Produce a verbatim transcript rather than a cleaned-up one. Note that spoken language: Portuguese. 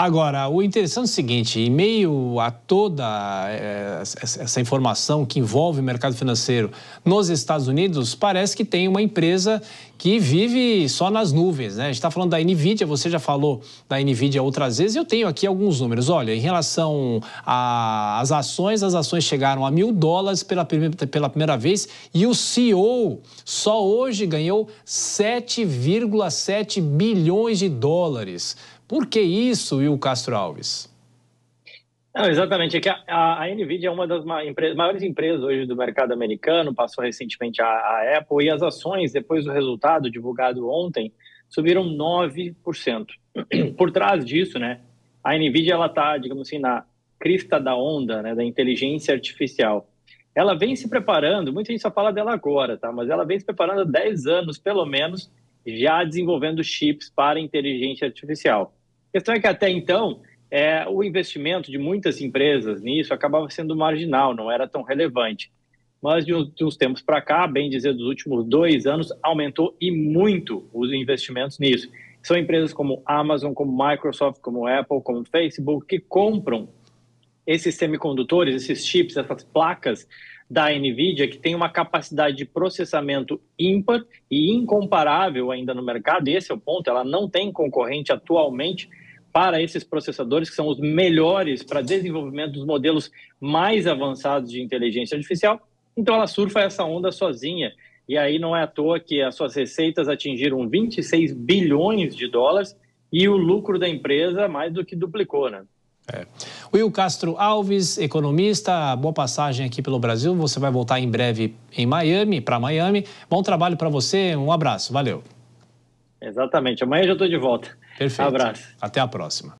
Agora, o interessante é o seguinte, em meio a toda é, essa informação que envolve o mercado financeiro nos Estados Unidos, parece que tem uma empresa que vive só nas nuvens, né? A gente está falando da NVIDIA, você já falou da NVIDIA outras vezes, eu tenho aqui alguns números. Olha, em relação às ações, as ações chegaram a mil dólares pela, pela primeira vez e o C E O só hoje ganhou sete vírgula sete bilhões de dólares. Por que isso, Will Castro Alves? Não, exatamente, é que a, a, a NVIDIA é uma das ma empre maiores empresas hoje do mercado americano, passou recentemente a, a Apple, e as ações, depois do resultado divulgado ontem, subiram nove por cento. Por trás disso, né, a NVIDIA está, digamos assim, na crista da onda, né, da inteligência artificial. Ela vem se preparando, muita gente só fala dela agora, tá? Mas ela vem se preparando há dez anos, pelo menos, já desenvolvendo chips para inteligência artificial. A questão é que até então é, o investimento de muitas empresas nisso acabava sendo marginal, não era tão relevante. Mas de uns, de uns tempos para cá, bem dizer, dos últimos dois anos, aumentou e muito os investimentos nisso. São empresas como Amazon, como Microsoft, como Apple, como Facebook, que compram esses semicondutores, esses chips, essas placas da NVIDIA, que tem uma capacidade de processamento ímpar e incomparável ainda no mercado, e esse é o ponto, ela não tem concorrente atualmente para esses processadores, que são os melhores para desenvolvimento dos modelos mais avançados de inteligência artificial, então ela surfa essa onda sozinha, e aí não é à toa que as suas receitas atingiram vinte e seis bilhões de dólares, e o lucro da empresa mais do que duplicou, né? É. Will Castro Alves, economista, boa passagem aqui pelo Brasil, você vai voltar em breve em Miami, para Miami, bom trabalho para você, um abraço, valeu. Exatamente, amanhã eu já estou de volta. Perfeito. Abraço. Até a próxima.